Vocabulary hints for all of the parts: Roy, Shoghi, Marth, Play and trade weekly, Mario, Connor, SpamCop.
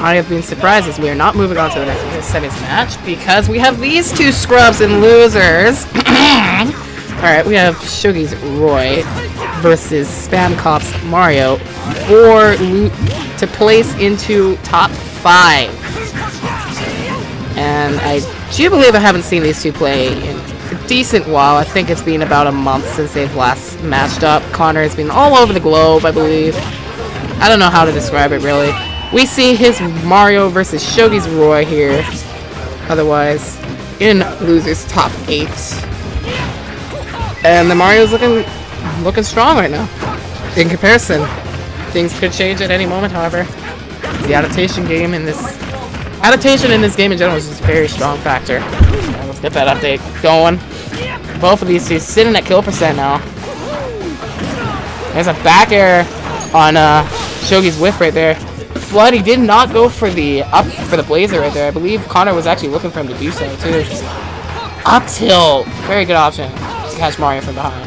I have been surprised as we are not moving on to the next seventh match because we have these two scrubs and losers. Alright, we have Shoghi's Roy versus SpamCop's Mario for loot to place into top 5. And I do believe I haven't seen these two play in a decent while. I think it's been about a month since they've last matched up. Connor has been all over the globe, I believe. I don't know how to describe it, really. We see his Mario versus Shoghi's Roy here. Otherwise, in losers top 8. And the Mario's looking strong right now. In comparison, things could change at any moment. However, the adaptation in this game in general is just a very strong factor. Right, let's get that update going. Both of these two sitting at kill percent now. There's a back air on Shoghi's whiff right there. Flood, he did not go for the up for the blazer right there. I believe Connor was actually looking for him to do so too. Up tilt, very good option. Catch Mario from behind.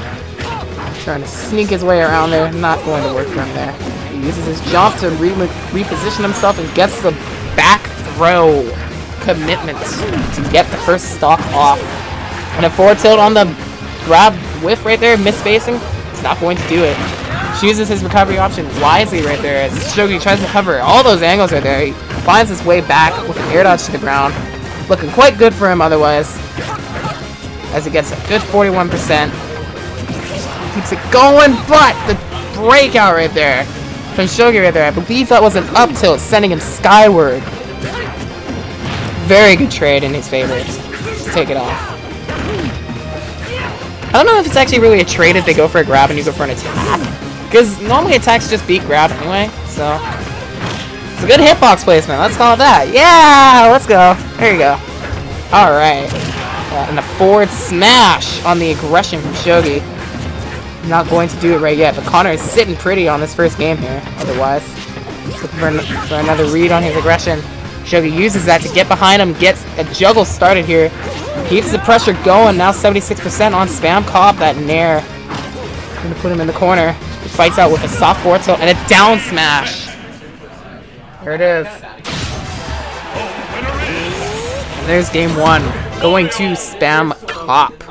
Trying to sneak his way around there. Not going to work for him there. He uses his jump to reposition himself and gets the back throw commitment to get the first stock off. And a forward tilt on the grab whiff right there, misspacing. He's not going to do it. She uses his recovery option wisely right there as Shoghi tries to cover all those angles right there. He finds his way back with an air dodge to the ground. Looking quite good for him otherwise, as it gets a good 41%. Keeps it going, but the breakout right there from Shoghi right there. I believe that was an up tilt, sending him skyward. Very good trade in his favor. Take it off. I don't know if it's actually really a trade if they go for a grab and you go for an attack, because normally attacks just beat grab anyway, so. It's a good hitbox placement, let's call it that. Yeah, let's go. There you go. Alright. And a forward smash on the aggression from Shoghi. Not going to do it right yet, but Connor is sitting pretty on this first game here, otherwise. Looking for another read on his aggression. Shoghi uses that to get behind him, gets a juggle started here. Keeps the pressure going, now 76% on SpamCop, that nair. Gonna put him in the corner. He fights out with a soft forward tilt and a down smash. There it is. And there's game 1. Going to SpamCop.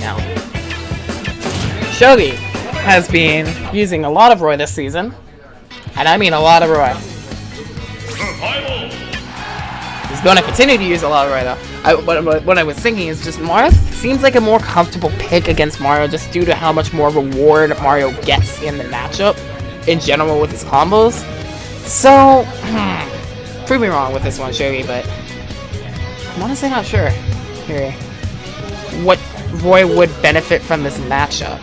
Now, Shoghi has been using a lot of Roy this season, and I mean a lot of Roy. He's going to continue to use a lot of Roy though. What I was thinking is just Marth seems like a more comfortable pick against Mario just due to how much more reward Mario gets in the matchup in general with his combos. So, prove me wrong with this one, Shoghi, but I'm honestly not sure here what Roy would benefit from this matchup.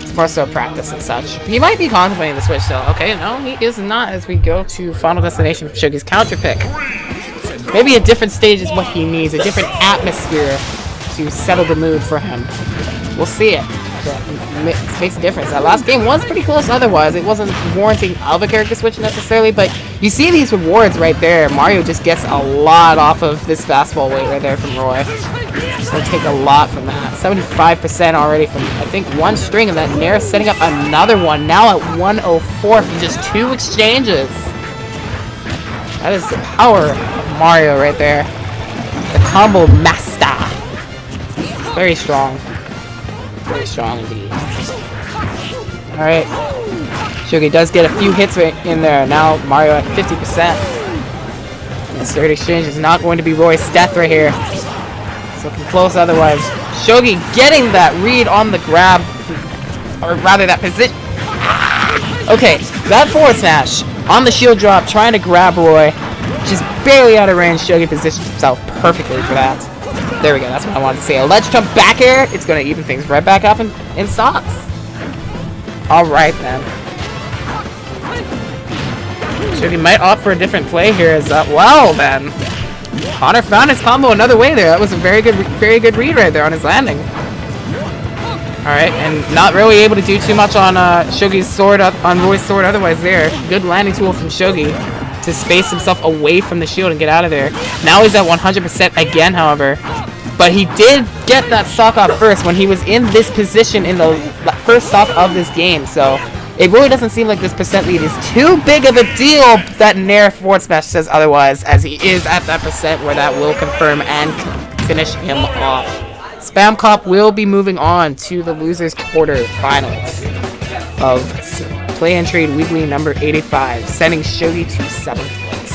It's more so practice and such. He might be contemplating the switch, though. Okay, no, he is not, as we go to Final Destination for Shoghi's counter pick. Maybe a different stage is what he needs, a different atmosphere to settle the mood for him. We'll see it. It makes a difference. That last game was pretty close otherwise. It wasn't warranting of a character switch necessarily, but you see these rewards right there. Mario just gets a lot off of this fastball weight right there from Roy. So take a lot from that. 75% already from, I think, one string of that nair, setting up another one. Now at 104 from just 2 exchanges. That is the power of Mario right there. The combo master. Very strong. Very strong indeed. Alright. Shoghi does get a few hits right in there. Now Mario at 50%. This third exchange is not going to be Roy's death right here. It's looking close otherwise. Shoghi getting that read on the grab. Or rather that position. Okay, that forward smash on the shield drop trying to grab Roy. Just barely out of range. Shoghi positions himself perfectly for that. There we go, that's what I wanted to see. A ledge jump back air, it's going to even things right back up in stocks. Alright then. Shoghi might opt for a different play here as well then. Connor found his combo another way there. That was a very good read right there on his landing. Alright, and not really able to do too much on Shoghi's sword, on Roy's sword otherwise there. Good landing tool from Shoghi to space himself away from the shield and get out of there. Now he's at 100% again, however. But he did get that stock off first when he was in this position in the first stock of this game. So it really doesn't seem like this percent lead is too big of a deal that Nair forward smash says otherwise, as he is at that percent where that will confirm and finish him off. SpamCop will be moving on to the losers quarterfinals of Play and Trade Weekly number 85, sending Shoghi to 7th place.